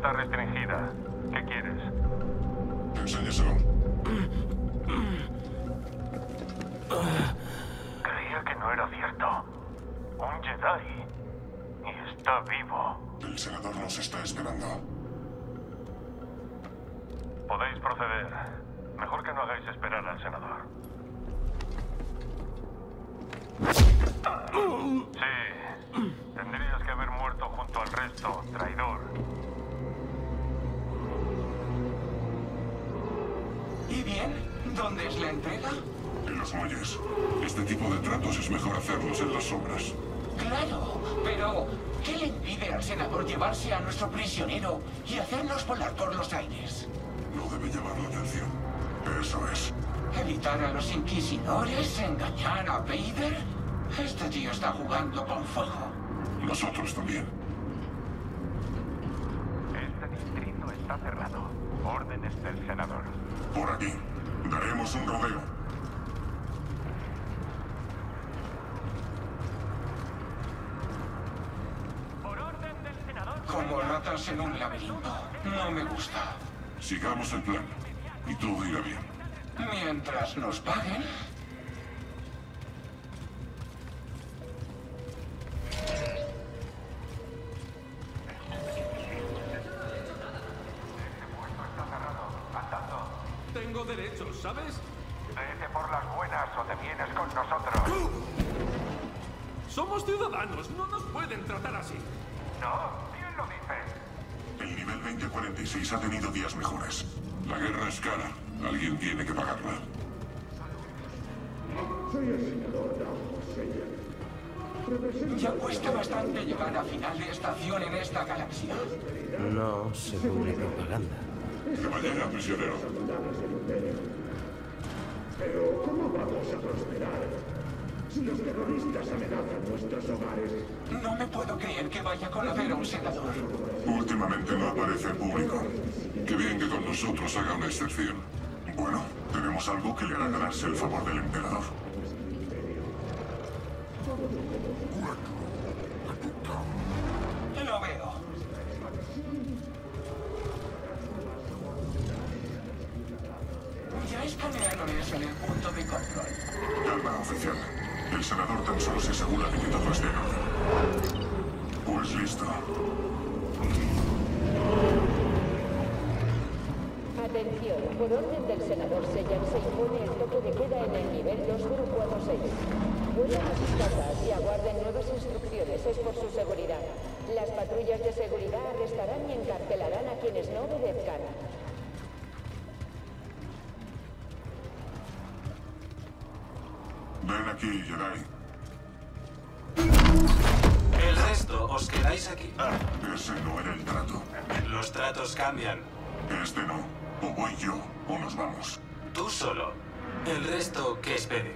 está restringida. ¿Qué quieres? Enséñaselo. Creía que no era cierto. Un Jedi. Y está vivo. El senador nos está esperando. Podéis proceder. Mejor que no hagáis esperar al senador. Sí. Tendrías que haber muerto junto al resto, traidor. ¿Y bien? ¿Dónde es la entrega? En los muelles. Este tipo de tratos es mejor hacerlos en las sombras. Claro, pero ¿qué le impide al senador llevarse a nuestro prisionero y hacernos volar por los aires? No debe llamar la atención. Eso es. Evitar a los inquisidores, engañar a Vader. Este tío está jugando con fuego. Nosotros también. Este distrito está cerrado. Órdenes del senador. Por aquí. Daremos un rodeo. Por orden del senador. Como ratas en un laberinto. No me gusta. Sigamos el plan. Y todo irá bien. Mientras nos paguen. Tengo derechos, ¿sabes? Vete por las buenas o te vienes con nosotros. Somos ciudadanos, no nos pueden tratar así. No, bien lo dices. El nivel 2046 ha tenido días mejores. La guerra es cara. Alguien tiene que pagarla. Soy el senador Ramsidian. Ya cuesta bastante llegar a final de estación en esta galaxia. No se cubre propaganda. Caballero, prisionero. Pero, ¿cómo vamos a prosperar si los terroristas amenazan nuestros hogares? No me puedo creer que vaya a conocer a un senador. Últimamente no aparece en público. Qué bien que con nosotros haga una excepción. Bueno, tenemos algo que le hará ganarse el favor del emperador. Lo veo. Ya escanearon eso en el punto de control. Calma, oficial. El senador tan solo se asegura de que todo esté en orden. Pues listo. Atención, por orden del senador Sellan se impone el toque de queda en el nivel 2046. Vuelvan a sus casas y aguarden nuevas instrucciones, es por su seguridad. Las patrullas de seguridad arrestarán y encarcelarán a quienes no obedezcan. Ven aquí, Jedi. El resto os quedáis aquí. Ah, ese no era el trato. Los tratos cambian. Este no. O voy yo, o nos vamos. Tú solo. El resto que espere.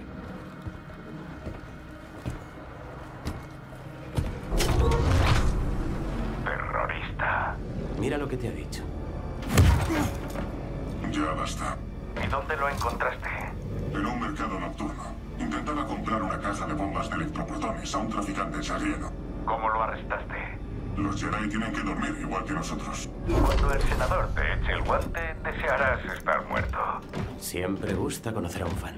Terrorista. Mira lo que te ha dicho. Ya basta. ¿Y dónde lo encontraste? En un mercado nocturno. Intentaba comprar una caja de bombas de electroprotones a un traficante chariano. ¿Cómo lo arrestaste? Los Jedi tienen que dormir igual que nosotros. Cuando el senador te eche el guante, desearás estar muerto. Siempre gusta conocer a un fan.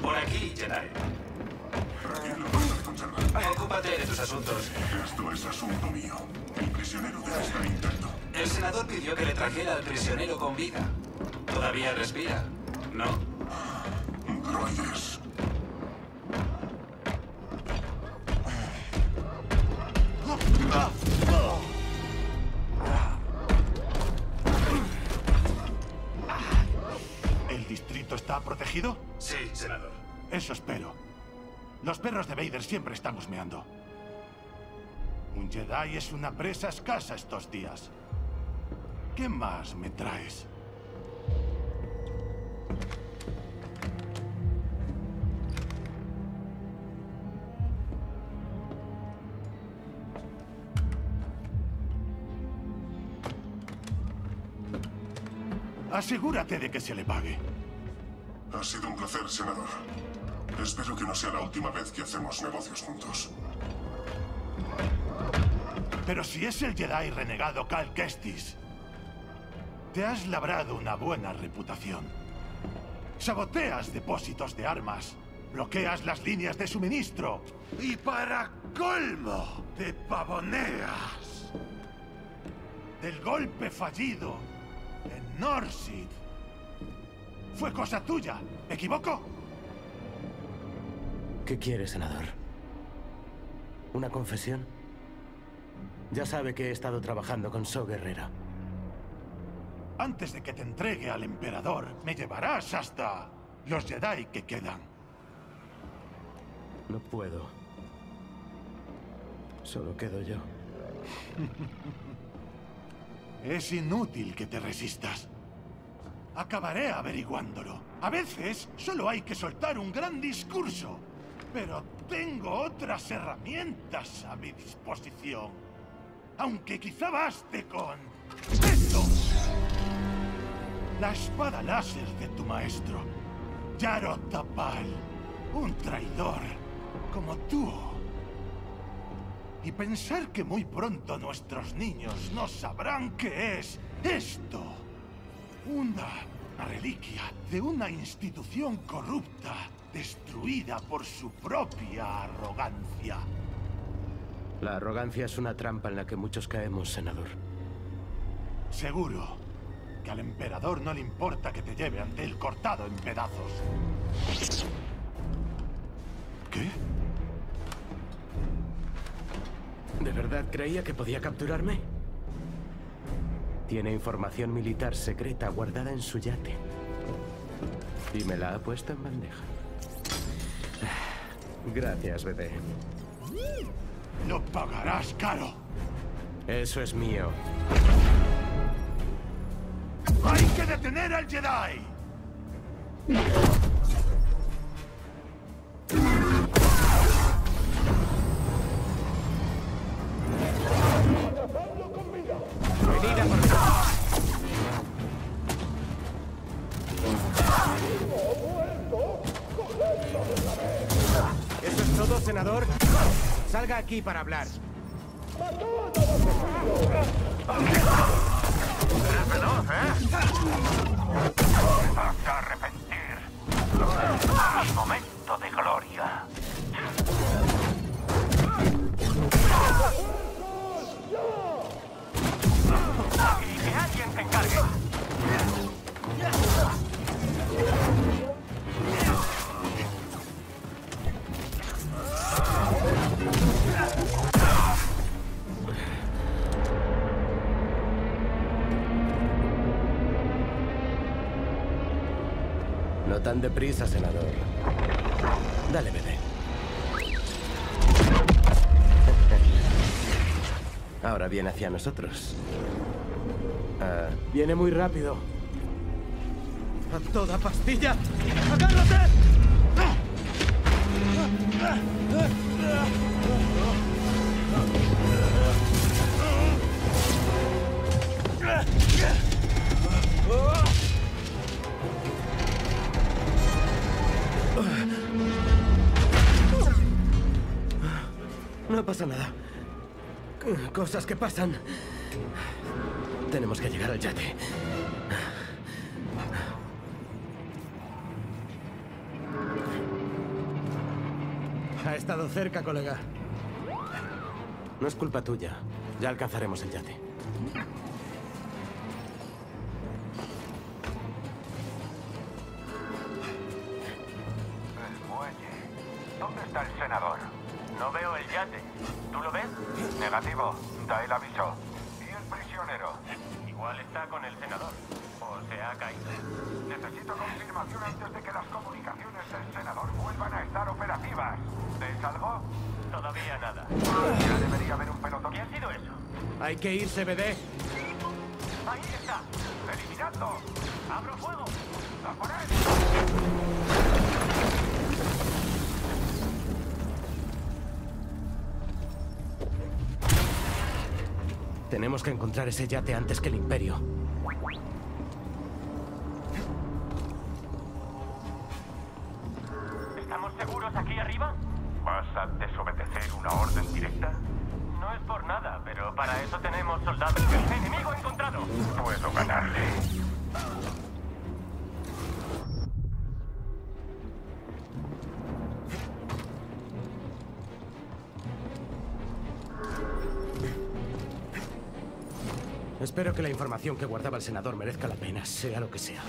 Por aquí, Jedi. Ocúpate de tus asuntos. Esto es asunto mío. El prisionero debe estar intacto. El senador pidió que le trajera al prisionero con vida. Todavía respira, ¿no? Droides. ¿El distrito está protegido? Sí, senador. Eso espero. Los perros de Vader siempre están husmeando. Un Jedi es una presa escasa estos días. ¿Qué más me traes? Asegúrate de que se le pague. Ha sido un placer, senador. Espero que no sea la última vez que hacemos negocios juntos. Pero si es el Jedi renegado Cal Kestis, te has labrado una buena reputación. Saboteas depósitos de armas, bloqueas las líneas de suministro y, para colmo, te pavoneas del golpe fallido en Norsid. Fue cosa tuya, ¿me equivoco? ¿Qué quieres, senador? ¿Una confesión? Ya sabe que he estado trabajando con Saw Gerrera. Antes de que te entregue al emperador, me llevarás hasta los Jedi que quedan. No puedo. Solo quedo yo. Es inútil que te resistas. Acabaré averiguándolo. A veces solo hay que soltar un gran discurso. Pero tengo otras herramientas a mi disposición. Aunque quizá baste con... ¡esto! La espada láser de tu maestro, Yaro Tapal. Un traidor como tú. Y pensar que muy pronto nuestros niños no sabrán qué es esto. Una reliquia de una institución corrupta, destruida por su propia arrogancia. La arrogancia es una trampa en la que muchos caemos, senador. Seguro que al emperador no le importa que te lleve ante él cortado en pedazos. ¿Qué? ¿De verdad creía que podía capturarme? Tiene información militar secreta guardada en su yate. Y me la ha puesto en bandeja. Gracias, BD. ¡Lo pagarás caro! Eso es mío. ¡Hay que detener al Jedi! Salga aquí para hablar. ¡Eres veloz, eh! ¡Vas a arrepentir! ¡Es un momento de gloria! ¡Y que alguien te encargue! No tan deprisa, senador. Dale, bebé. Ahora viene hacia nosotros. Viene muy rápido. ¡A toda pastilla! ¡Agárrate! No pasa nada. Cosas que pasan. Tenemos que llegar al yate. Ha estado cerca, colega. No es culpa tuya. Ya alcanzaremos el yate. ¿Dónde está el senador? No veo el yate. ¿Tú lo ves? Negativo. Da el aviso. ¿Y el prisionero? Igual está con el senador. O se ha caído. Necesito confirmación antes de que las comunicaciones del senador vuelvan a estar operativas. ¿Ves algo? Todavía nada. Ya debería haber un pelotón. ¿Qué ha sido eso? Hay que irse, BD. Ahí está. Eliminadlo. Abro fuego. ¡A por él! Tenemos que encontrar ese yate antes que el Imperio. secta? No es por nada, pero para eso tenemos soldados. ¡Enemigo encontrado! Puedo ganarle. Espero que la información que guardaba el senador merezca la pena, sea lo que sea.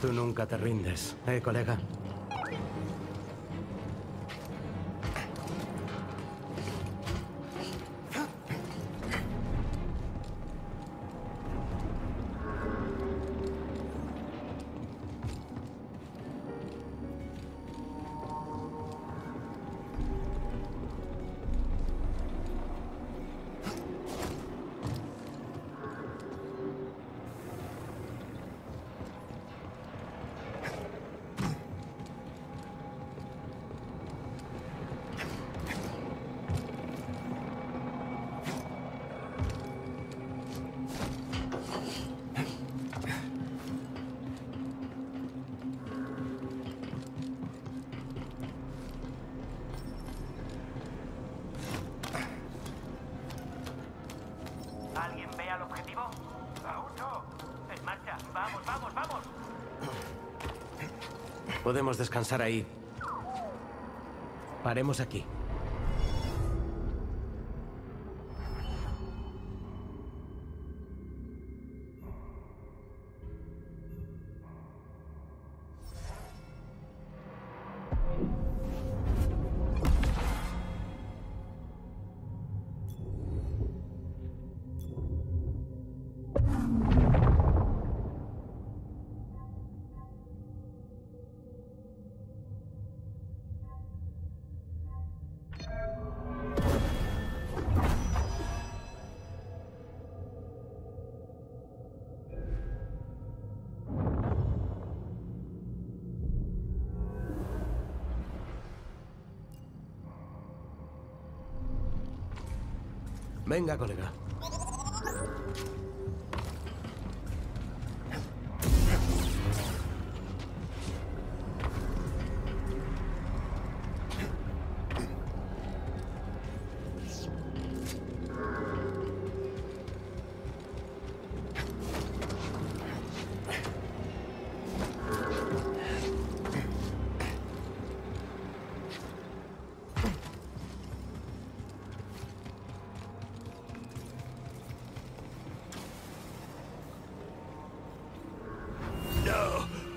Tú nunca te rindes, ¿eh, colega? Podemos descansar ahí. Paremos aquí. Venga, colega.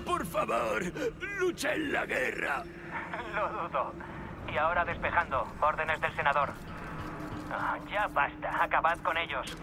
¡Por favor! ¡Lucha en la guerra! Lo dudo. Y ahora despejando. Órdenes del senador. Oh, ya basta. Acabad con ellos.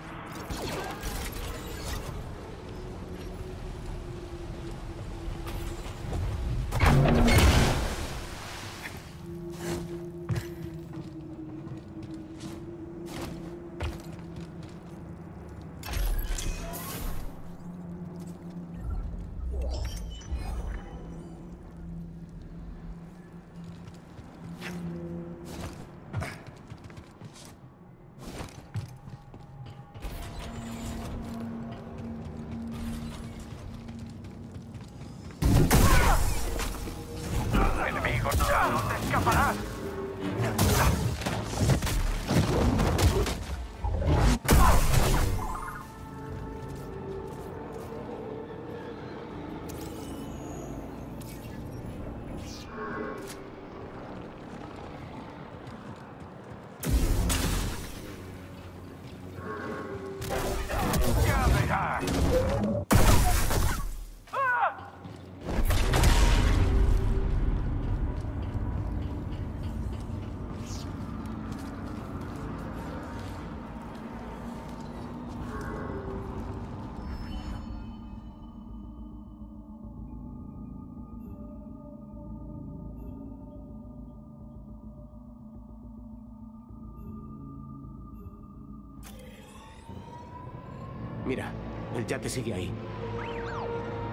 Mira, el yate sigue ahí.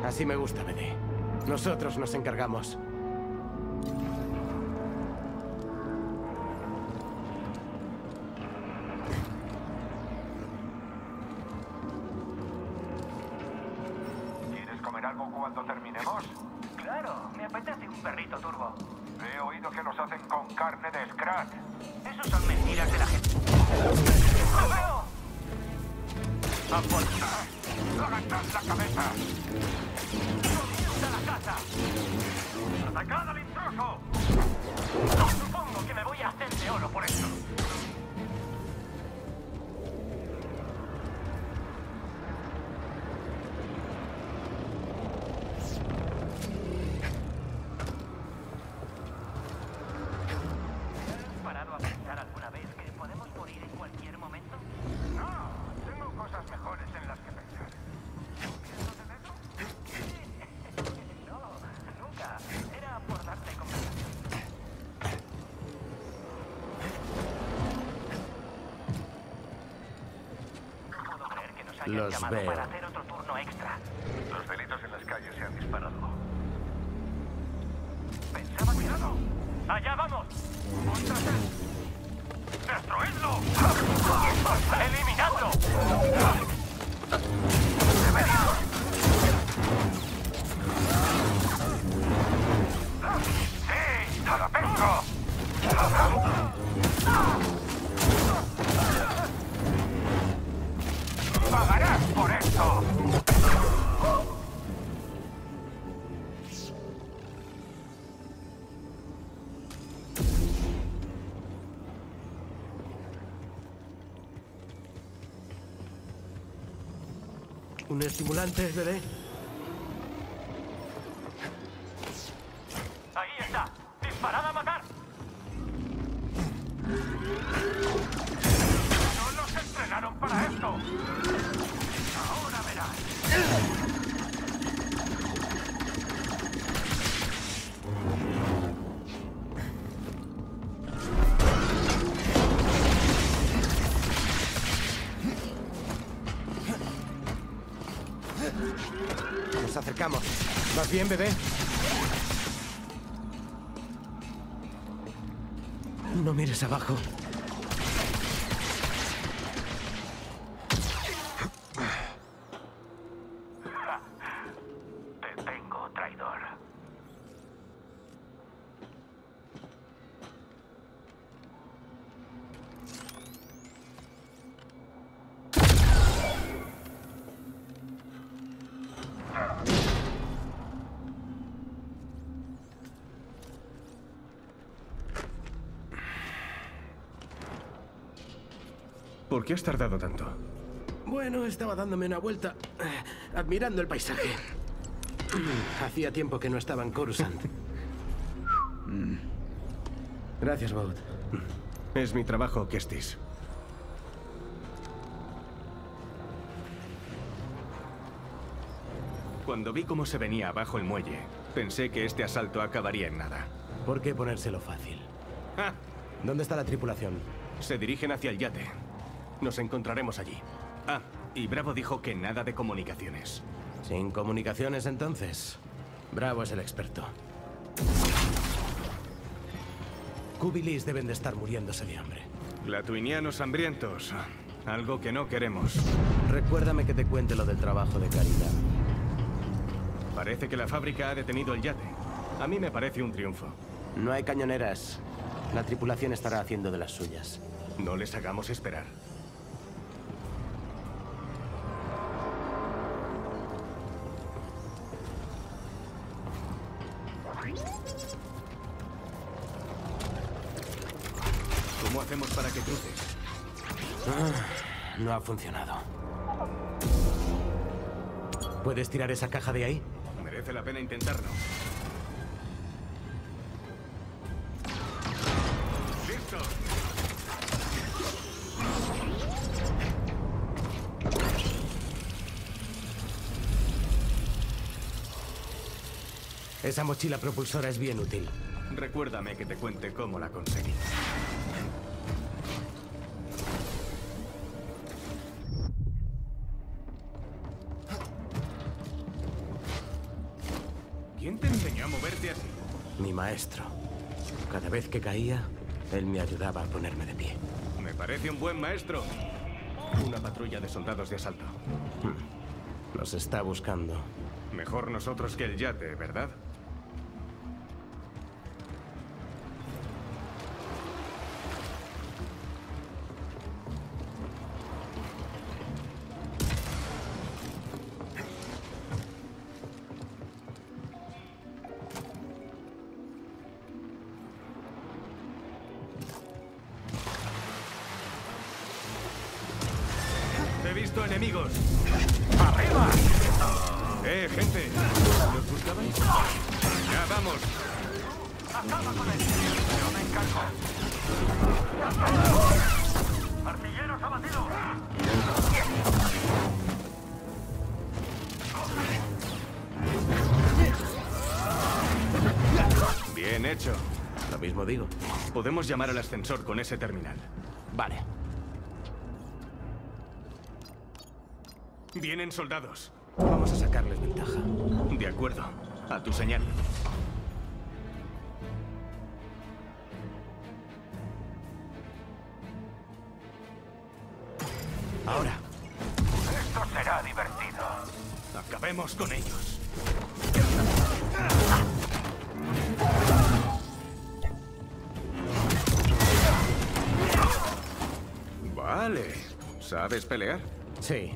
Así me gusta, BD. Nosotros nos encargamos. ¿Quieres comer algo cuando terminemos? Claro, me apetece un perrito turbo. He oído que los hacen con carne de Scratch. Eso son mentiras de la gente. ¡Lo veo! ¡Aporta! ¡Agachad la cabeza! ¡Comienza la caza! ¡Atacad al intruso! No supongo que me voy a hacer de oro por esto. Los veo. Para hacer otro turno extra. Los delitos en las calles se han disparado. Pensaba que no. ¡Allá vamos! ¡Contratad! ¡Destruidlo! ¡Eliminadlo! ¡Debería! ¡Sí! ¡A la pesco! ¡Pagarás por esto! ¿Un estimulante, bebé? ¡Ahí está! ¡Disparad a matar! ¡No los entrenaron para esto! ¡Ahora verás! Nos acercamos. ¿Vas bien, bebé? No mires abajo. ¿Por qué has tardado tanto? Bueno, estaba dándome una vuelta, admirando el paisaje. Hacía tiempo que no estaba en Coruscant. Gracias, Bode. Es mi trabajo, Kestis. Cuando vi cómo se venía abajo el muelle, pensé que este asalto acabaría en nada. ¿Por qué ponérselo fácil? ¡Ah! ¿Dónde está la tripulación? Se dirigen hacia el yate. Nos encontraremos allí. Ah, y Bravo dijo que nada de comunicaciones. ¿Sin comunicaciones, entonces? Bravo es el experto. Kubilis deben de estar muriéndose de hambre. Latuinianos hambrientos. Algo que no queremos. Recuérdame que te cuente lo del trabajo de Carida. Parece que la fábrica ha detenido el yate. A mí me parece un triunfo. No hay cañoneras. La tripulación estará haciendo de las suyas. No les hagamos esperar. ¿Cómo hacemos para que cruce? Ah, no ha funcionado. ¿Puedes tirar esa caja de ahí? Merece la pena intentarlo. ¡Listo! Esa mochila propulsora es bien útil. Recuérdame que te cuente cómo la conseguí. ¿Quién te enseñó a moverte así? Mi maestro. Cada vez que caía, él me ayudaba a ponerme de pie. Me parece un buen maestro. Una patrulla de soldados de asalto. Nos está buscando. Mejor nosotros que el yate, ¿verdad? visto enemigos. ¡Arriba! Gente. ¿Los buscabais? Ya vamos. Acaba con él. Yo me encargo. Artilleros abatidos. Bien hecho. Lo mismo digo. Podemos llamar al ascensor con ese terminal. Vale. Vienen soldados. Vamos a sacarles ventaja. De acuerdo. A tu señal. Ahora. Esto será divertido. Acabemos con ellos. Vale. ¿Sabes pelear? Sí.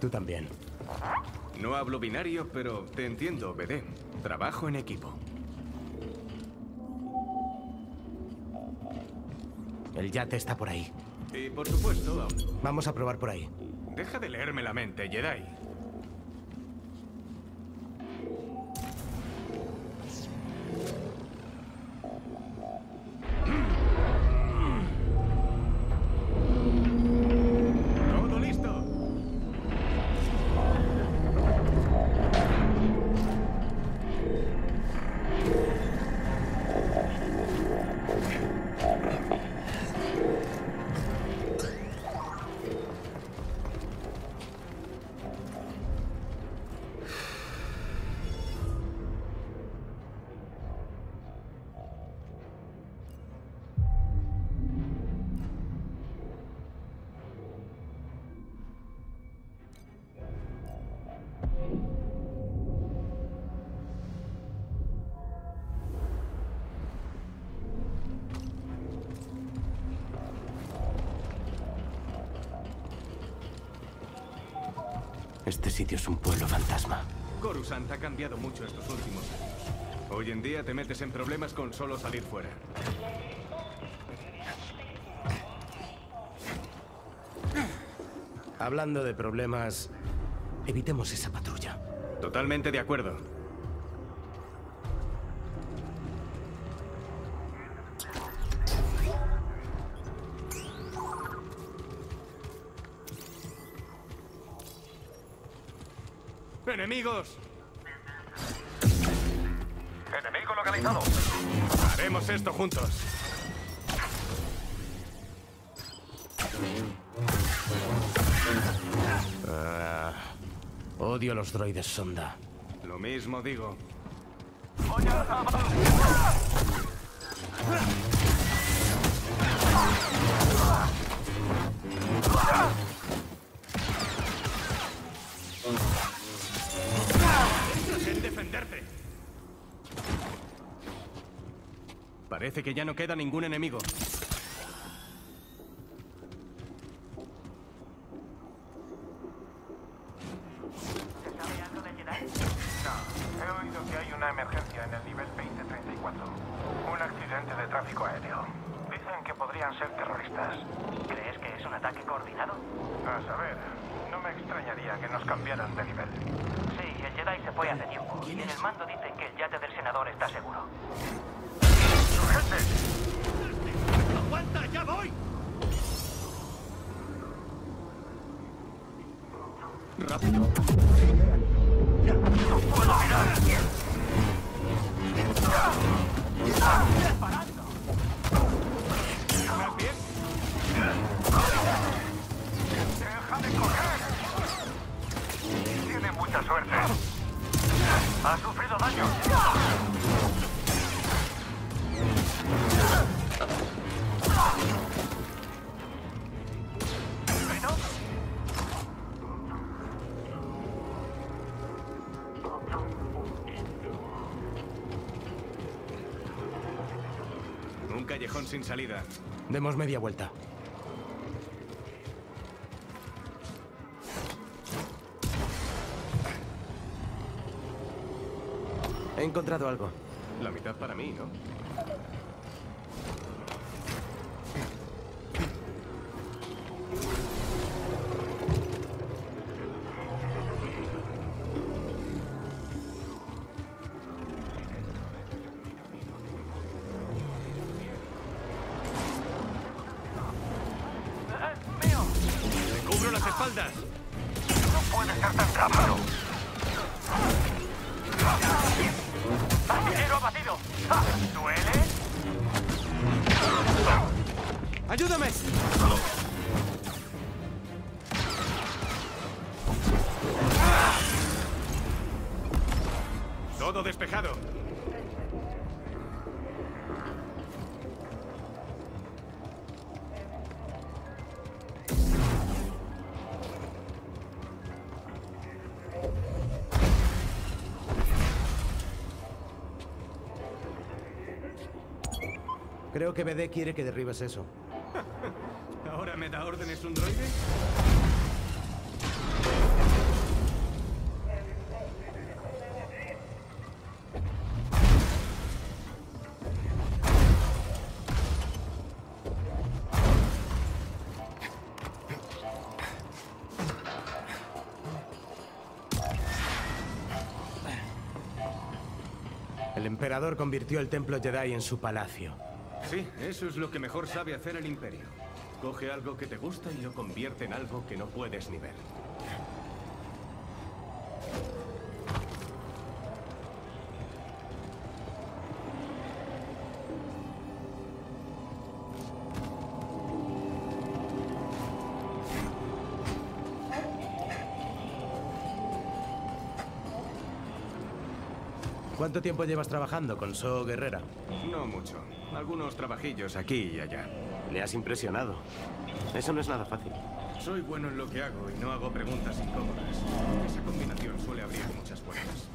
Tú también. No hablo binario, pero te entiendo, BD. Trabajo en equipo. El yate está por ahí. Y por supuesto... Vamos a probar por ahí. Deja de leerme la mente, Jedi. Este sitio es un pueblo fantasma. Coruscant ha cambiado mucho estos últimos años. Hoy en día te metes en problemas con solo salir fuera. Hablando de problemas, evitemos esa patrulla. Totalmente de acuerdo. ¡Enemigos! ¡Enemigo localizado! ¡Haremos esto juntos! Odio los droides sonda. Lo mismo digo. Parece que ya no queda ningún enemigo. ¿Se sabe algo de Jedi? No, he oído que hay una emergencia en el nivel 2034. Un accidente de tráfico aéreo. Dicen que podrían ser terroristas. ¿Crees que es un ataque coordinado? A saber, no me extrañaría que nos cambiaran de nivel. Sí, el Jedi se fue hace tiempo. Y en el mando dicen que el yate del senador está seguro. ¡Aguanta! ¡Ya voy! ¡Rápido! ¡No puedo mirar! ¡Disparando! ¿Estás bien? ¡Deja de correr! Tiene mucha suerte. Ha sufrido daño. Un callejón sin salida. Demos media vuelta. He encontrado algo. La mitad para mí, ¿no? las espaldas. No puede ser tan rápido. ¡Arquero abatido! ¿Duele? ¡Ayúdame! Todo despejado. Creo que BD quiere que derribes eso. ¿Ahora me da órdenes un droide? El emperador convirtió el templo Jedi en su palacio. Sí, eso es lo que mejor sabe hacer el Imperio. Coge algo que te gusta y lo convierte en algo que no puedes ni ver. ¿Cuánto tiempo llevas trabajando con Saw Gerrera? No mucho. Algunos trabajillos aquí y allá. Le has impresionado. Eso no es nada fácil. Soy bueno en lo que hago y no hago preguntas incómodas. Esa combinación suele abrir muchas puertas.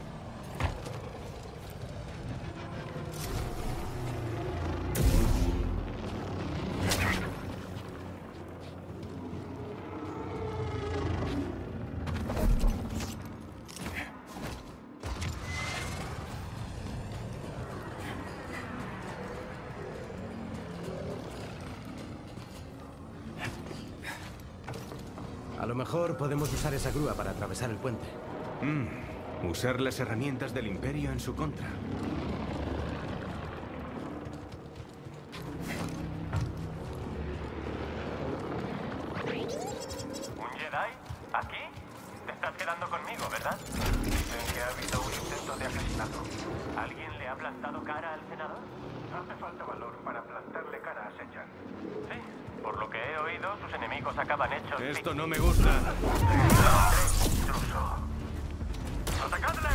A lo mejor podemos usar esa grúa para atravesar el puente. Usar las herramientas del Imperio en su contra. ¿Un Jedi? ¿Aquí? Te estás quedando conmigo, ¿verdad? Dicen que ha habido un intento de asesinato. ¿Alguien le ha plantado cara al senador? Hace falta valor para plantarle cara a Sechan. Sí. Por lo que he oído, sus enemigos acaban hechos... Esto no me gusta. ¡Atacadle!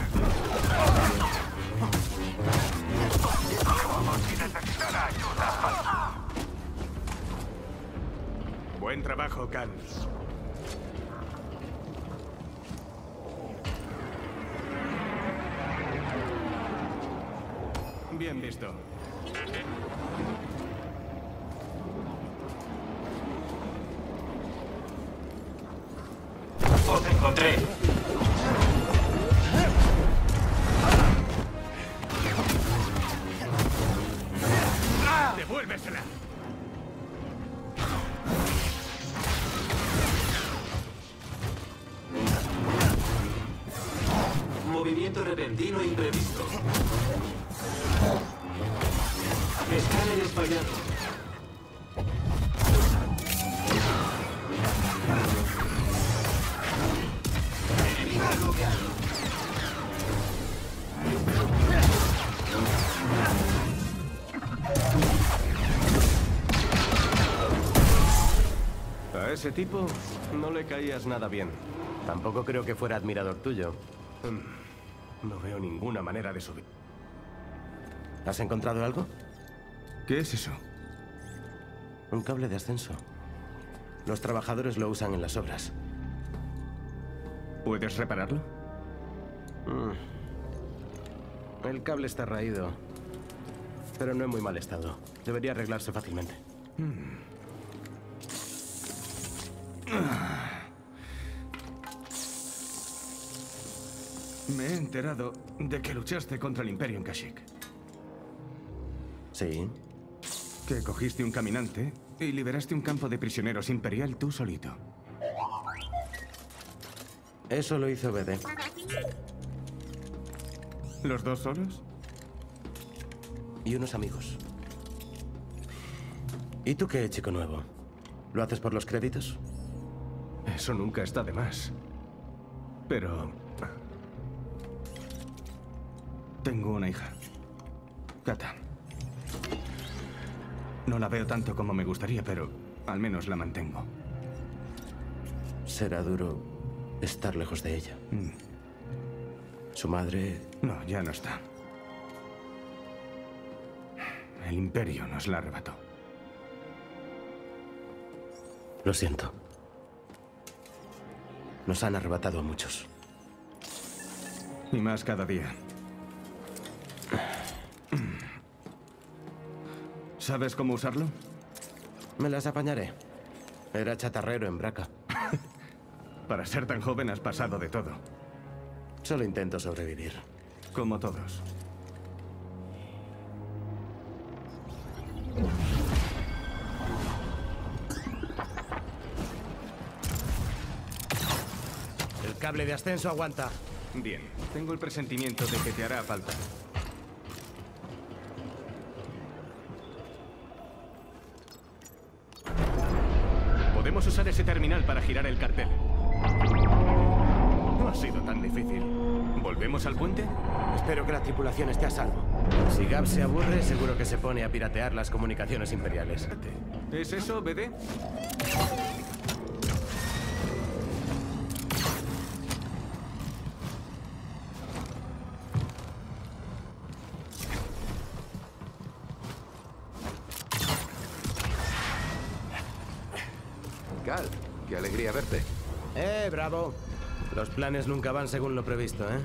Si necesitará ayuda. Buen trabajo, Cal. Bien visto. Te encontré. Devuélvesela. Movimiento repentino e imprevisto. Escáner espallado. Ese tipo no le caías nada bien. Tampoco creo que fuera admirador tuyo. No veo ninguna manera de subir. ¿Has encontrado algo? ¿Qué es eso? Un cable de ascenso. Los trabajadores lo usan en las obras. ¿Puedes repararlo? El cable está raído, pero no en muy mal estado. Debería arreglarse fácilmente. Me he enterado de que luchaste contra el Imperio en Kashyyyk. Sí. Que cogiste un caminante y liberaste un campo de prisioneros imperial tú solito. Eso lo hizo BD. ¿Los dos solos? Y unos amigos. ¿Y tú qué, chico nuevo? ¿Lo haces por los créditos? Eso nunca está de más. Pero... tengo una hija. Kata. No la veo tanto como me gustaría, pero al menos la mantengo. Será duro estar lejos de ella. Su madre... no, ya no está. El Imperio nos la arrebató. Lo siento. Nos han arrebatado a muchos. Y más cada día. ¿Sabes cómo usarlo? Me las apañaré. Era chatarrero en Braca. Para ser tan joven has pasado de todo. Solo intento sobrevivir. Como todos. El cable de ascenso aguanta. Bien, tengo el presentimiento de que te hará falta. Podemos usar ese terminal para girar el cartel. No ha sido tan difícil. ¿Volvemos al puente? Espero que la tripulación esté a salvo. Si Gab se aburre, seguro que se pone a piratear las comunicaciones imperiales. ¿Es eso, BD? Cal, qué alegría verte. Bravo. Los planes nunca van según lo previsto, ¿eh?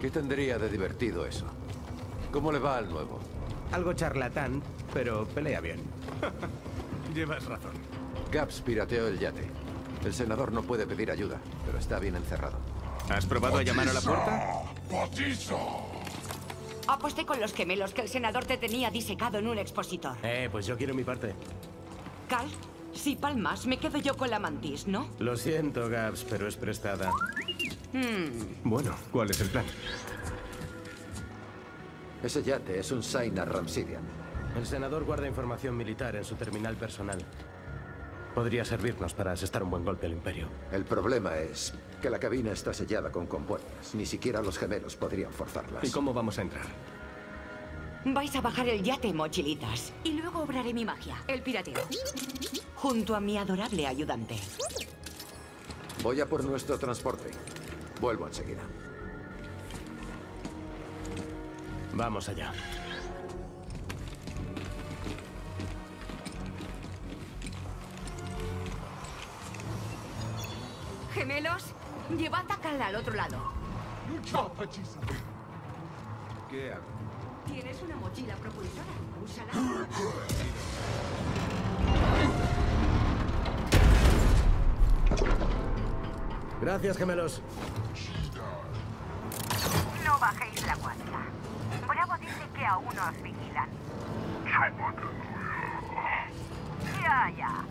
¿Qué tendría de divertido eso? ¿Cómo le va al nuevo? Algo charlatán, pero pelea bien. Llevas razón. Gaps pirateó el yate. El senador no puede pedir ayuda, pero está bien encerrado. ¿Has probado a llamar a la puerta? ¡Botizo! Aposté con los gemelos que el senador te tenía disecado en un expositor. Pues yo quiero mi parte. Cal, si palmas, me quedo yo con la mantis, ¿no? Lo siento, Gaps, pero es prestada. Bueno, ¿cuál es el plan? Ese yate es un Sainar Ramsidian. El senador guarda información militar en su terminal personal. Podría servirnos para asestar un buen golpe al Imperio. El problema es que la cabina está sellada con compuertas. Ni siquiera los gemelos podrían forzarlas. ¿Y cómo vamos a entrar? Vais a bajar el yate, mochilitas. Y luego obraré mi magia, el pirateo. Junto a mi adorable ayudante. Voy a por nuestro transporte. Vuelvo enseguida. Vamos allá. Gemelos, llevad a Cal al otro lado. ¿Qué hago? ¿Tienes una mochila propulsora? Úsala. Gracias, gemelos. No bajéis la guardia. Bravo dice que aún nos vigilan. Ya.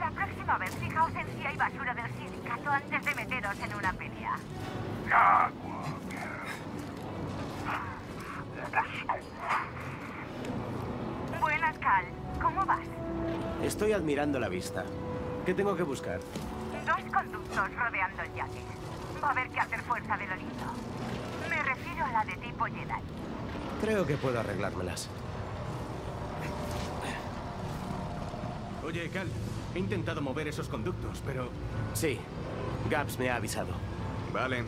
La próxima vez, fijaos en si hay basura del sindicato antes de meteros en una pelea. Buenas, Cal. ¿Cómo vas? Estoy admirando la vista. ¿Qué tengo que buscar? Dos conductos rodeando el yate. Va a haber que hacer fuerza de lo lindo. Me refiero a la de tipo Jedi. Creo que puedo arreglármelas. Oye, Cal, he intentado mover esos conductos, pero... sí, Gaps me ha avisado. Vale.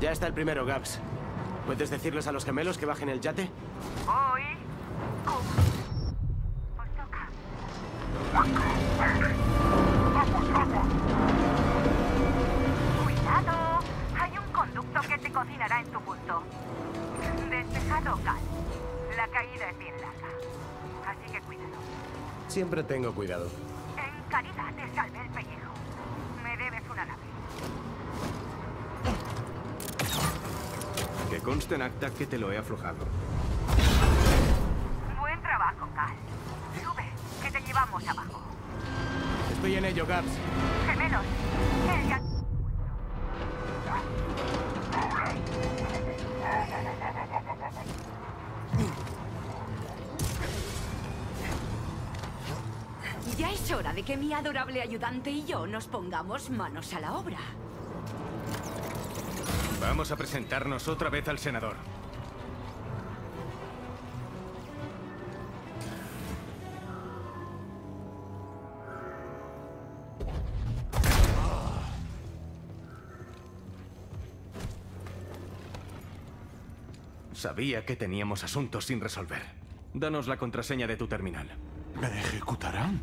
Ya está el primero, Gaps. ¿Puedes decirles a los gemelos que bajen el yate? Voy. Os toca. ¡Vamos! ¡Cuidado! Hay un conducto que te cocinará en tu punto. Despejado, Cal. La caída es bien larga. Así que cuidado. Siempre tengo cuidado. En Carida te salve el pellejo. Me debes una nave. Que conste en acta que te lo he aflojado. Buen trabajo, Cal. Sube, que te llevamos abajo. Estoy en ello, Gaps. Gemelos. Ya es hora de que mi adorable ayudante y yo nos pongamos manos a la obra. Vamos a presentarnos otra vez al senador. Sabía que teníamos asuntos sin resolver. Danos la contraseña de tu terminal. ¿Me ejecutarán?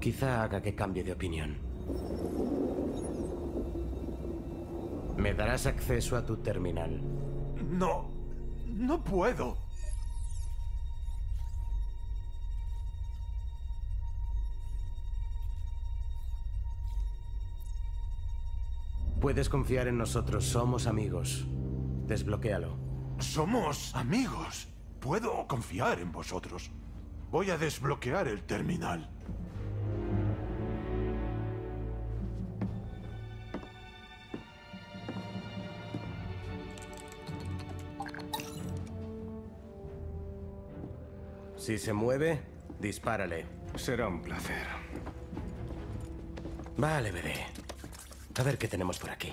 Quizá haga que cambie de opinión. ¿Me darás acceso a tu terminal? No, no puedo. Puedes confiar en nosotros, somos amigos. Desbloquéalo. Somos amigos. Puedo confiar en vosotros. Voy a desbloquear el terminal. Si se mueve, dispárale. Será un placer. Vale, bebé. A ver qué tenemos por aquí.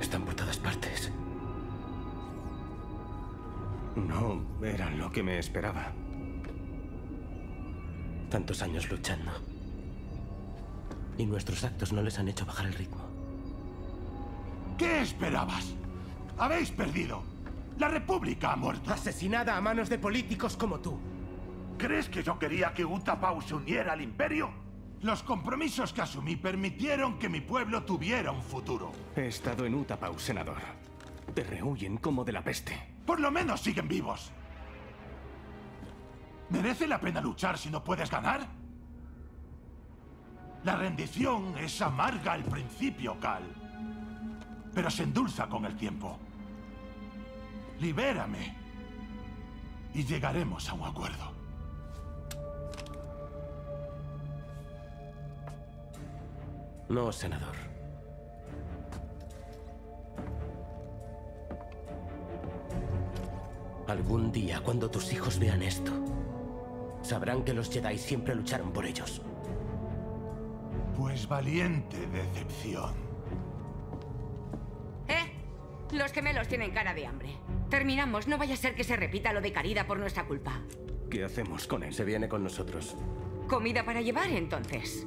Están por todas partes. No eran lo que me esperaba. Tantos años luchando. Y nuestros actos no les han hecho bajar el ritmo. ¿Qué esperabas? Habéis perdido. La República ha muerto. Asesinada a manos de políticos como tú. ¿Crees que yo quería que Utapau se uniera al Imperio? Los compromisos que asumí permitieron que mi pueblo tuviera un futuro. He estado en Utapau, senador. Te rehuyen como de la peste. Por lo menos siguen vivos. ¿Merece la pena luchar si no puedes ganar? La rendición es amarga al principio, Cal. Pero se endulza con el tiempo. Libérame. Y llegaremos a un acuerdo. No, senador. Algún día, cuando tus hijos vean esto, sabrán que los Jedi siempre lucharon por ellos. Pues valiente decepción. Los gemelos tienen cara de hambre. Terminamos, no vaya a ser que se repita lo de Carida por nuestra culpa. ¿Qué hacemos con él? Se viene con nosotros. ¿Comida para llevar, entonces?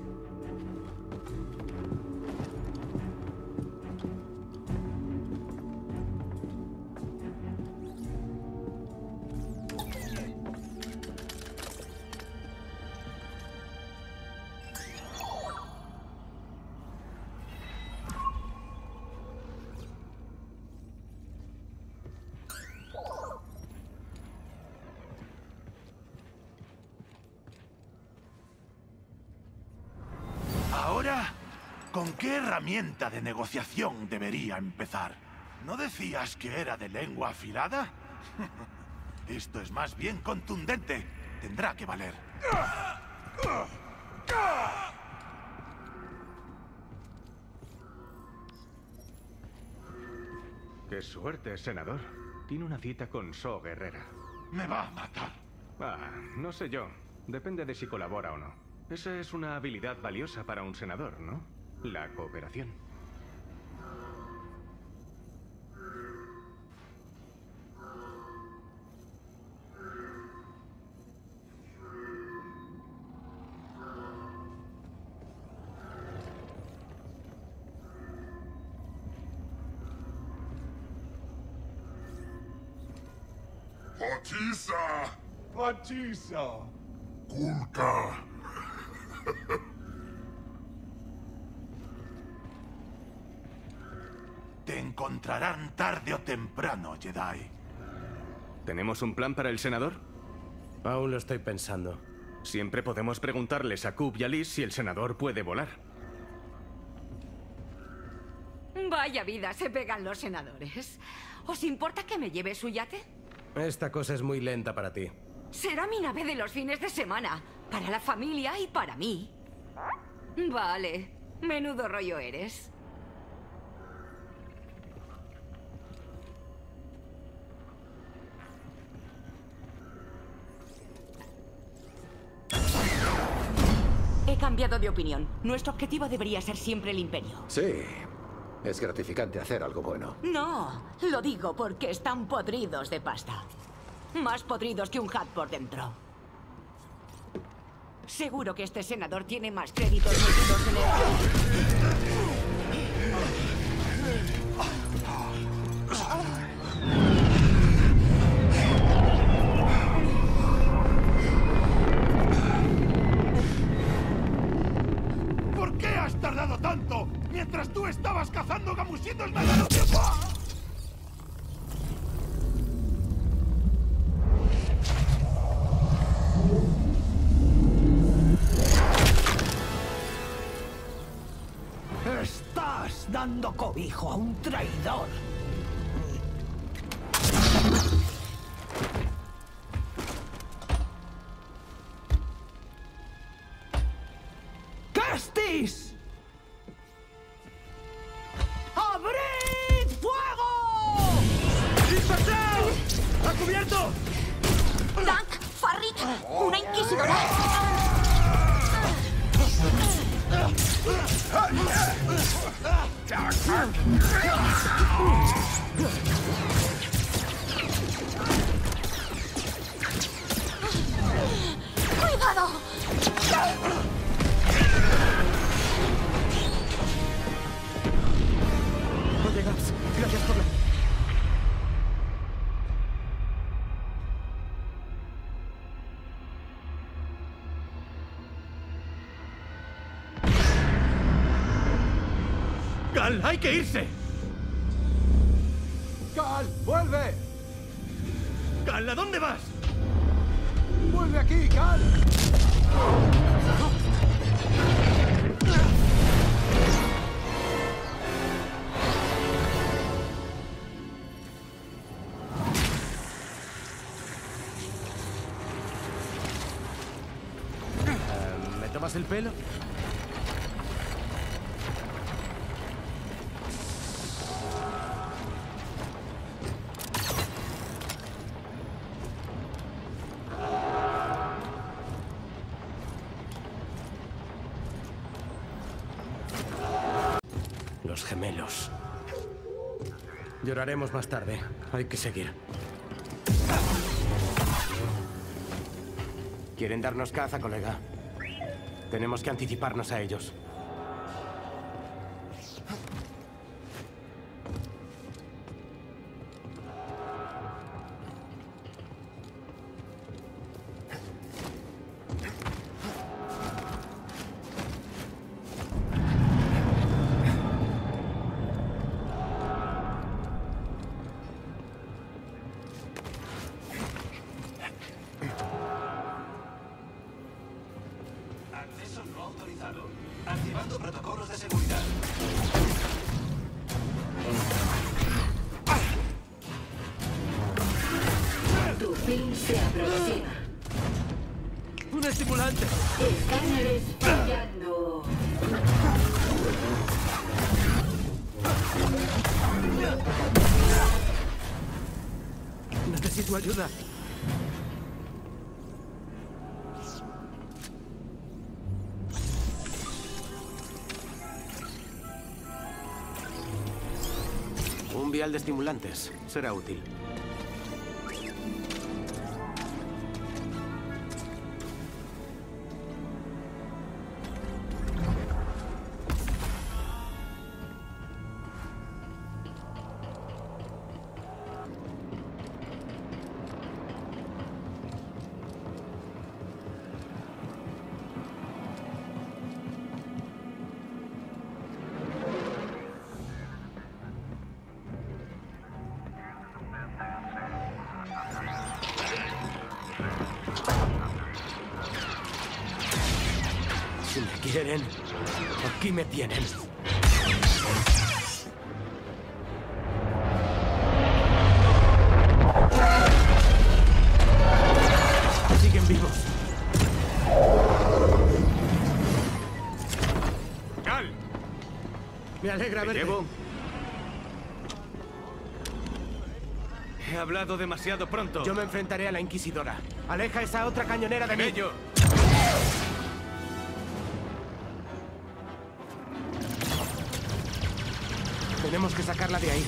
¿Con qué herramienta de negociación debería empezar? ¿No decías que era de lengua afilada? Esto es más bien contundente. Tendrá que valer. Qué suerte, senador. Tiene una cita con Saw Gerrera. Me va a matar. Ah, no sé yo. Depende de si colabora o no. Esa es una habilidad valiosa para un senador, ¿no? La cooperación. ¡Pochisa! ¡Pochisa! ¡Kulka! Te encontrarán tarde o temprano, Jedi. ¿Tenemos un plan para el senador? Aún lo estoy pensando. Siempre podemos preguntarles a Kub y a Liz si el senador puede volar. Vaya vida, se pegan los senadores. ¿Os importa que me lleve su yate? Esta cosa es muy lenta para ti. Será mi nave de los fines de semana. Para la familia y para mí. Vale, menudo rollo eres. He cambiado de opinión. Nuestro objetivo debería ser siempre el Imperio. Sí. Es gratificante hacer algo bueno. No, lo digo porque están podridos de pasta. Más podridos que un hat por dentro. Seguro que este senador tiene más créditos metidos en el... tardado tanto mientras tú estabas cazando gamusitos nadadores. Estás dando cobijo a un traidor. ¡Kestis! ¡Abrid fuego! ¡Dispersad! ¡A cubierto! ¡Dank! ¡Farrik! ¡Una inquisidora! ¡Cuidado! Gracias por la... ¡Cal, hay que irse! ¡Cal, vuelve! ¡Cal, ¿a dónde vas? ¡Vuelve aquí, Cal! ¿El pelo? Los gemelos. Lloraremos más tarde. Hay que seguir. ¿Quieren darnos caza, colega? Tenemos que anticiparnos a ellos. Ayuda. Un vial de estimulantes será útil. Si me quieren, aquí me tienen. alegra verte. ¿Llevo? He hablado demasiado pronto. Yo me enfrentaré a la Inquisidora. Aleja esa otra cañonera de mí. ¡Ello! Tenemos que sacarla de ahí.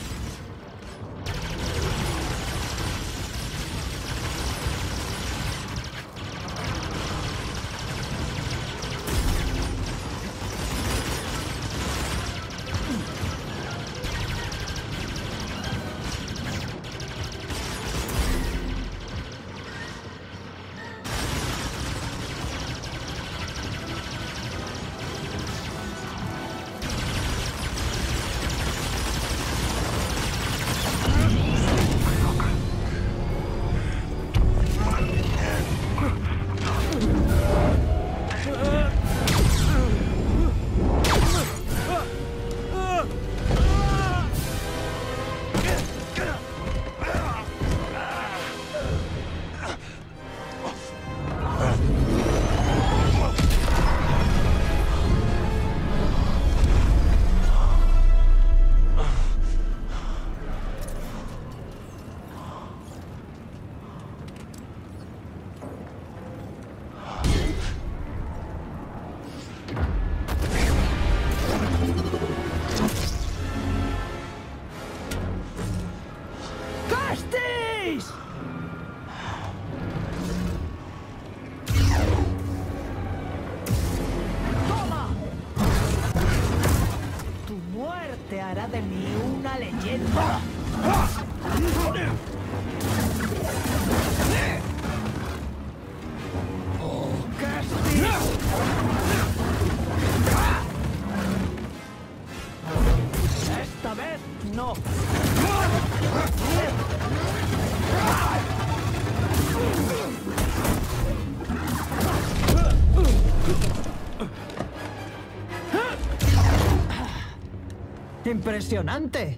¡Impresionante!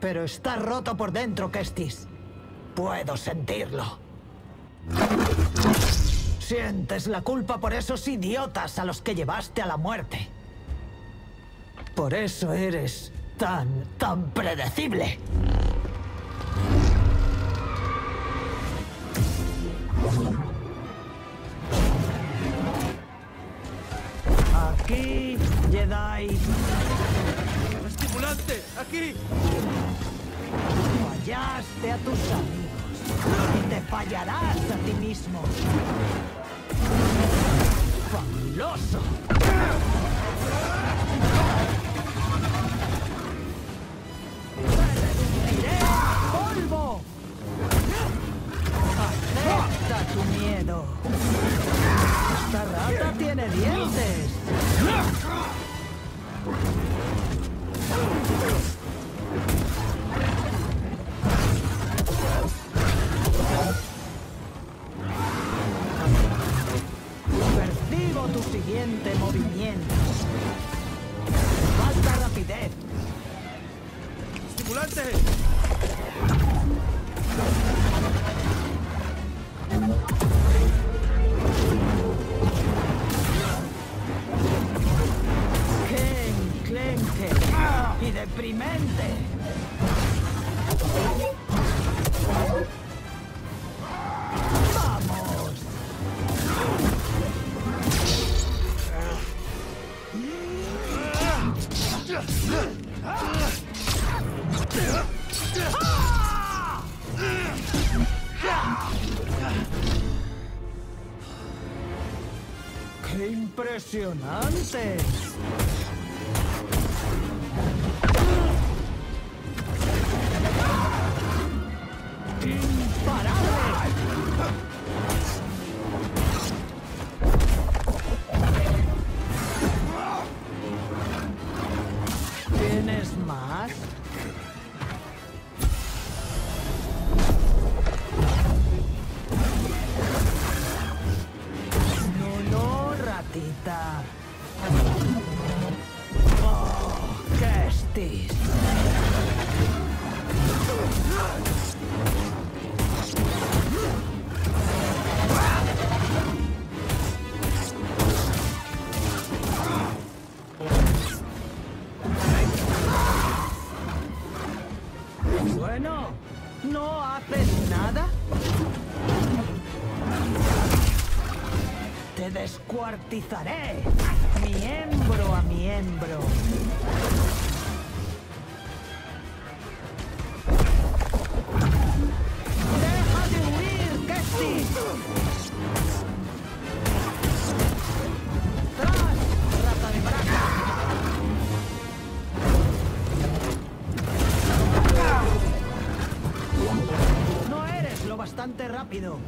Pero está roto por dentro, Kestis. Puedo sentirlo. Sientes la culpa por esos idiotas a los que llevaste a la muerte. Por eso eres tan predecible. Aquí, Jedi. ¡Estimulante! ¡Aquí! Fallaste a tus amigos y te fallarás a ti mismo. ¡Fabuloso! ¡Te reduciré a polvo! ¡Acepta tu miedo! ¡Esta rata tiene dientes! Percibo tu siguiente movimiento. Falta rapidez. ¡Estimulante! ¡Y deprimente! ¡Vamos! ¡Qué impresionante! No, ratita. Bueno, ¿no haces nada? Te descuartizaré, miembro a miembro. ¡Deja de huir, Kestis! ¡Tras, rata de Braca! No eres lo bastante rápido.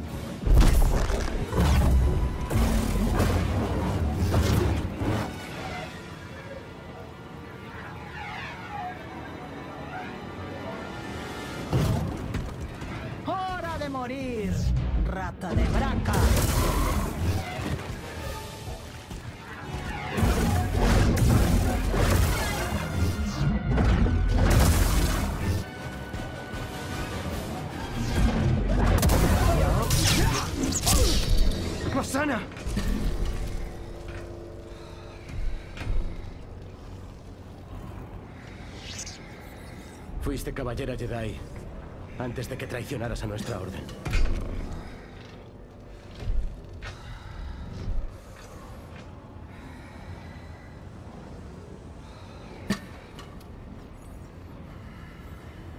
¡Hora de morir, rata de Braca! ¡Masana! Fuiste caballera Jedi antes de que traicionaras a nuestra orden.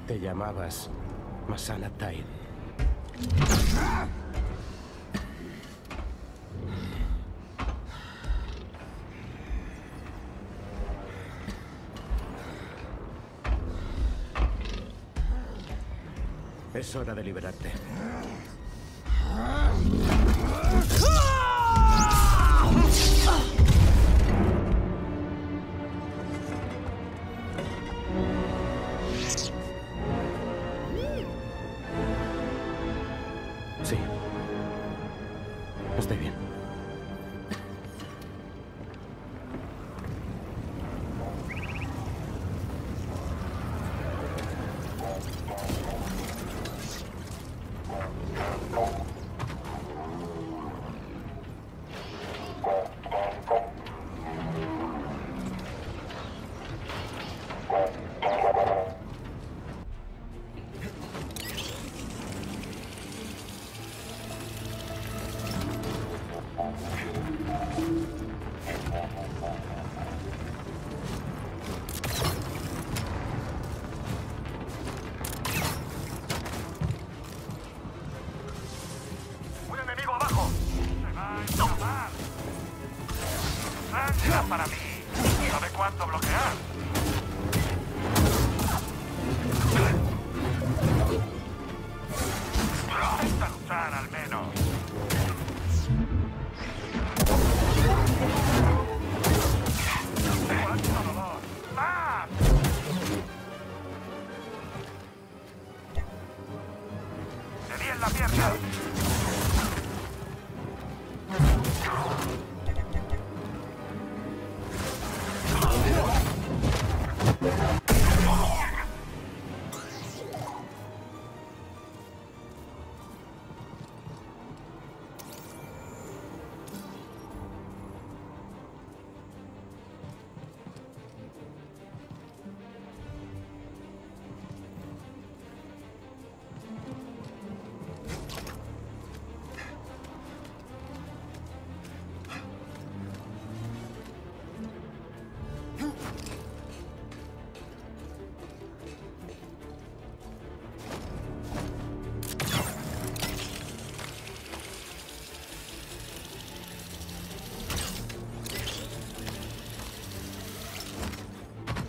Te llamabas Masana Tain. Es hora de liberarte. Sí. Estoy bien.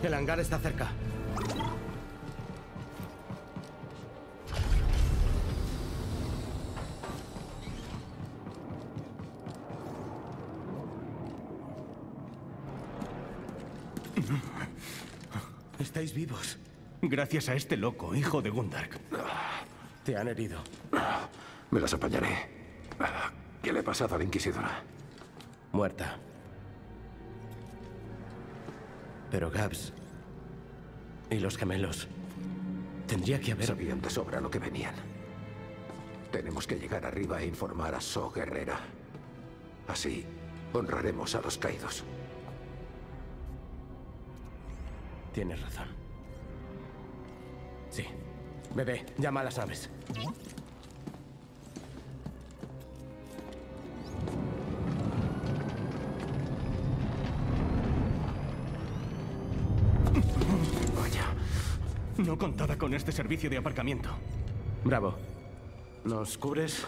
El hangar está cerca. Estáis vivos. Gracias a este loco, hijo de Gundark. Te han herido. Me las apañaré. ¿Qué le ha pasado a la Inquisidora? Muerta. Pero Gabs y los gemelos tendría que haber... Sabían de sobra lo que venían. Tenemos que llegar arriba e informar a Saw Gerrera. Así honraremos a los caídos. Tienes razón. Sí. Bebé, llama a las aves. Vaya, no contaba con este servicio de aparcamiento. Bravo. ¿Nos cubres?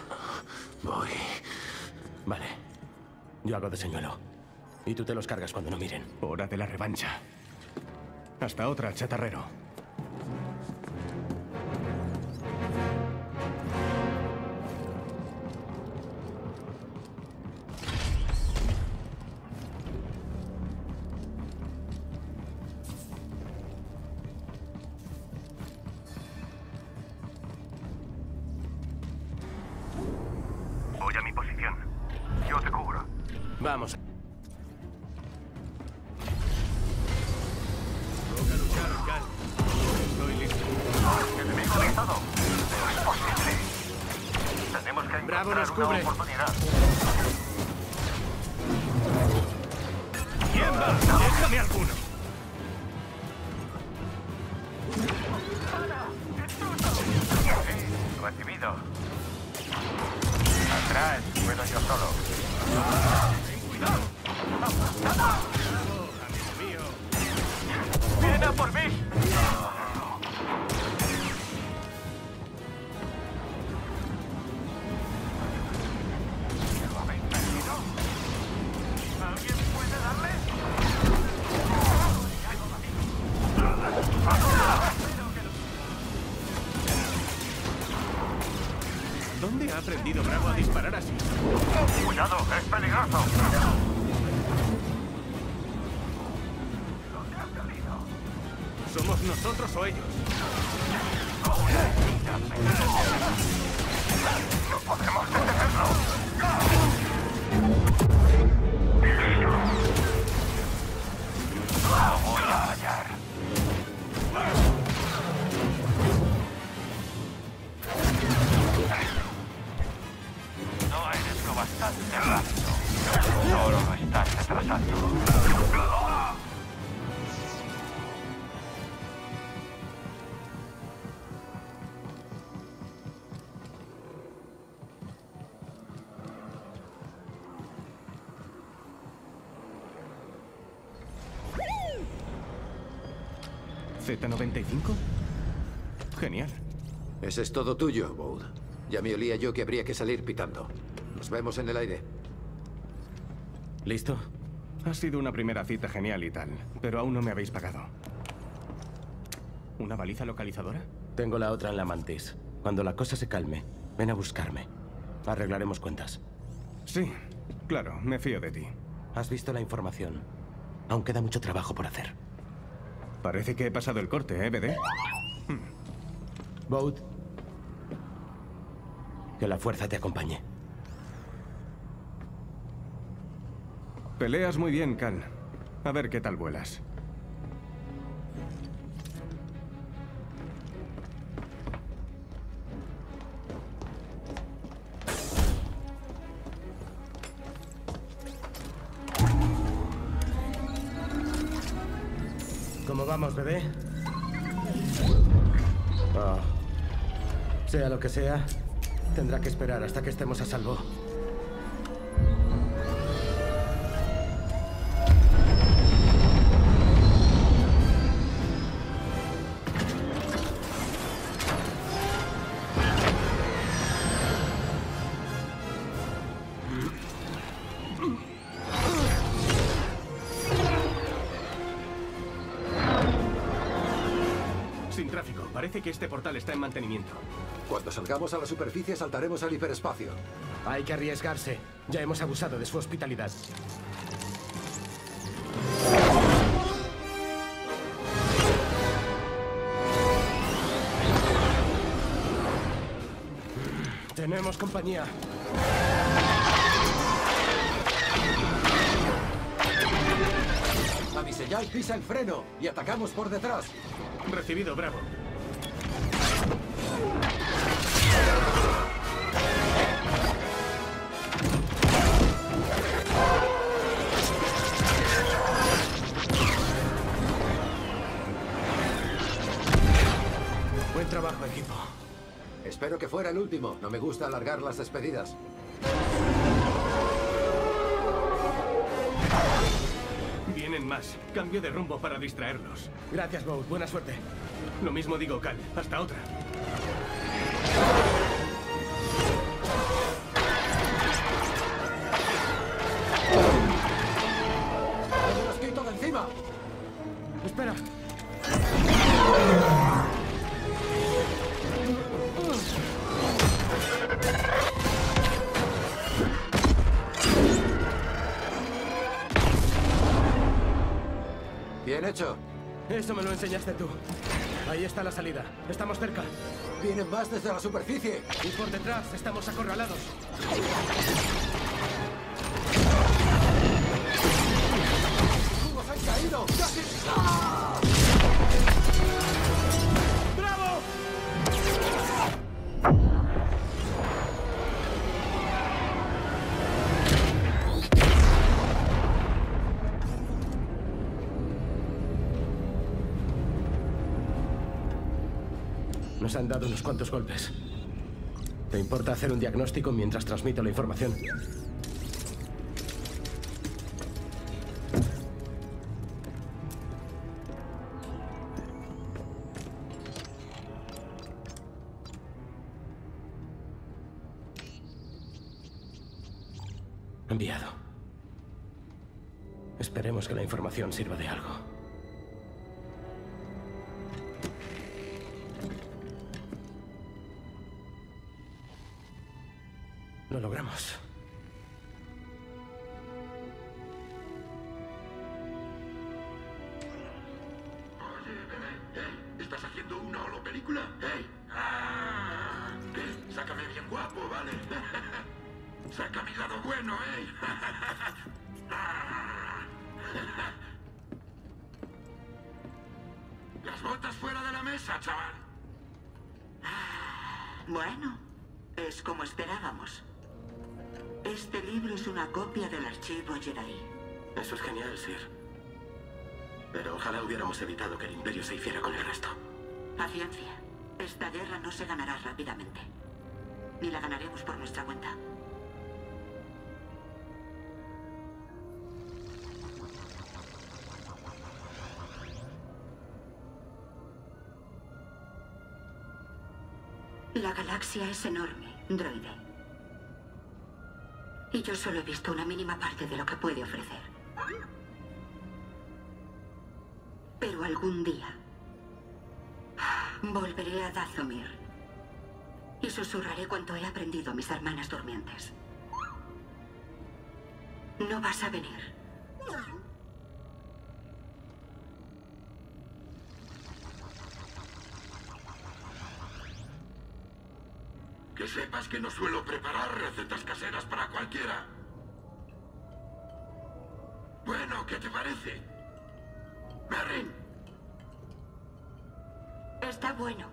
Voy. Vale. Yo hago de señuelo. Y tú te los cargas cuando no miren. Hora de la revancha. Hasta otra, chatarrero. ¿Z95? Genial. Ese es todo tuyo, Bode. Ya me olía yo que habría que salir pitando. Nos vemos en el aire. ¿Listo? Ha sido una primera cita genial y tal, pero aún no me habéis pagado. ¿Una baliza localizadora? Tengo la otra en la Mantis. Cuando la cosa se calme, ven a buscarme. Arreglaremos cuentas. Sí, claro, me fío de ti. Has visto la información. Aún queda mucho trabajo por hacer. Parece que he pasado el corte, ¿eh, BD? Bode. Que la fuerza te acompañe. Peleas muy bien, Cal. A ver qué tal vuelas. Vamos, bebé. Oh. Sea lo que sea, tendrá que esperar hasta que estemos a salvo. Parece que este portal está en mantenimiento. Cuando salgamos a la superficie, saltaremos al hiperespacio. Hay que arriesgarse. Ya hemos abusado de su hospitalidad. Tenemos compañía. Avisellal pisa el freno y atacamos por detrás. Recibido, Bravo. Buen trabajo. largo, equipo. Espero que fuera el último. No me gusta alargar las despedidas. Vienen más. Cambio de rumbo para distraernos. Gracias, Bode. Buena suerte. Lo mismo digo, Cal. Hasta otra. ¡Los quito de encima! Espera. Bien hecho. Eso me lo enseñaste tú. Ahí está la salida. Estamos cerca. Vienen más desde la superficie. Y por detrás estamos acorralados. ¡Cubos han caído! ¡Casi! ¡Ah! ¡Bravo! Nos han dado unos cuantos golpes. ¿Te importa hacer un diagnóstico mientras transmito la información? Enviado. Esperemos que la información sirva de algo. Lo logramos. Oye, ¿estás haciendo una holopelícula? ¡Hey! ¡Ah! ¡Sácame bien guapo, vale! ¡Saca mi lado bueno, eh! ¡Las botas fuera de la mesa, chaval! Bueno, es como esperábamos. Este libro es una copia del archivo Jedi. Eso es genial, Sir. Pero ojalá hubiéramos evitado que el Imperio se hiciera con el resto. Paciencia. Esta guerra no se ganará rápidamente. Ni la ganaremos por nuestra cuenta. La galaxia es enorme, droide. Y yo solo he visto una mínima parte de lo que puede ofrecer. Pero algún día volveré a Dathomir y susurraré cuanto he aprendido a mis hermanas durmientes. No vas a venir. Que sepas que no suelo preparar recetas caseras para cualquiera. Bueno, ¿qué te parece? Marrin. Está bueno.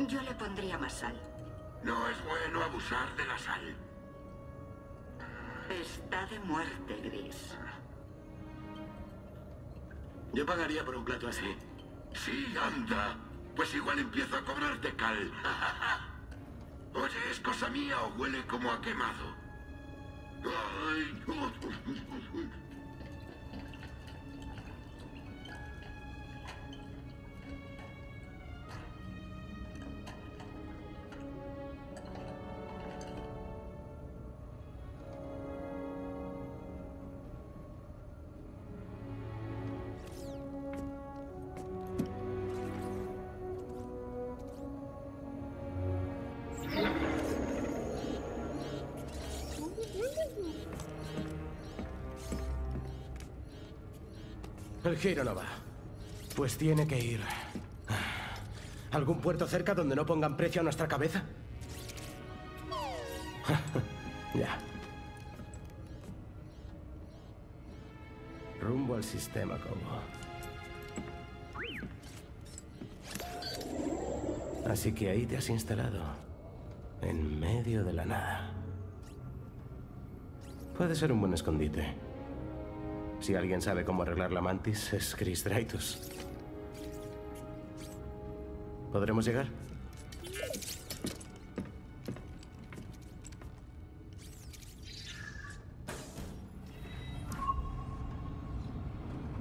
Yo le pondría más sal. No es bueno abusar de la sal. Está de muerte, Greez. Yo pagaría por un plato así. Sí, anda. Pues igual empiezo a cobrarte, Cal. Oye, ¿es cosa mía o huele como a quemado? Ay, no. El Kiro Nova. Pues tiene que ir... ¿Algún puerto cerca donde no pongan precio a nuestra cabeza? Ya. Rumbo al sistema Koboh. Así que ahí te has instalado. En medio de la nada. Puede ser un buen escondite. Si alguien sabe cómo arreglar la Mantis, es Chris Draytus. ¿Podremos llegar?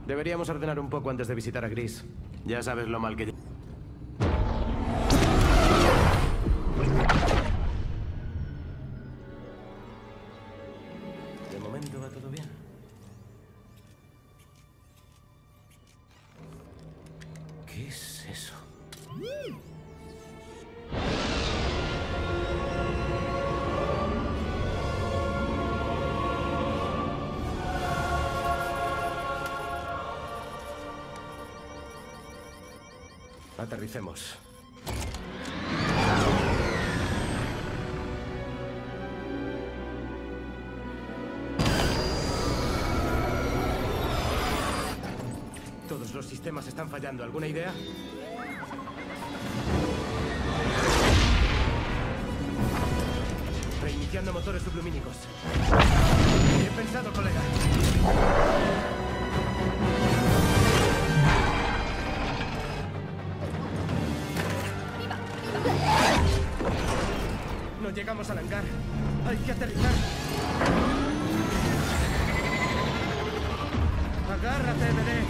Deberíamos ordenar un poco antes de visitar a Greez. Ya sabes lo mal que... De momento va todo bien. ¿Qué es eso? Aterricemos. Todos los sistemas están fallando. ¿Alguna idea? Reiniciando motores sublumínicos. Bien pensado, colega. No llegamos al hangar. Hay que aterrizar. Agárrate, BD.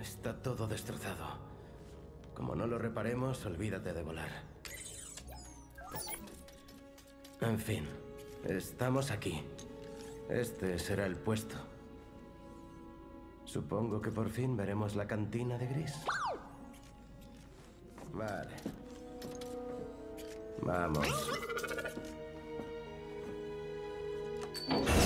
Está todo destrozado. Como no lo reparemos, olvídate de volar. En fin, estamos aquí. Este será el puesto. Supongo que por fin veremos la cantina de Greez. Vale. Vamos.